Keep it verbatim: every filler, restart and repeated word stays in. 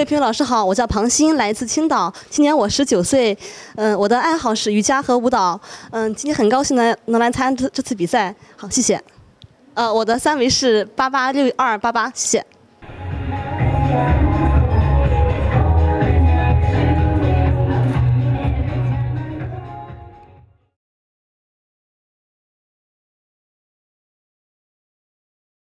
位评委老师好，我叫庞欣，来自青岛，今年我十九岁，嗯、呃，我的爱好是瑜伽和舞蹈，嗯、呃，今天很高兴能能来参加这次比赛，好，谢谢。呃，我的三围是八八六二八八，谢谢。